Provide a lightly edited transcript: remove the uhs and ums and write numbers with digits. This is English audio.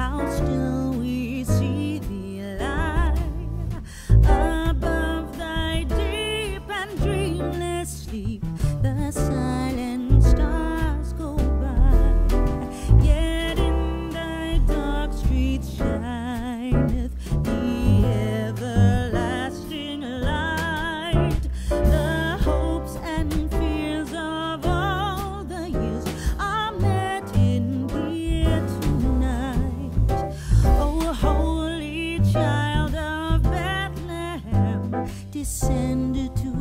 how still we see thee lie above thy deep and dreamless sleep. The silent stars go by, yet in thy dark streets shineth the everlasting light. The hopes and fears of all the years are met in thee tonight. O holy child of Bethlehem, descended to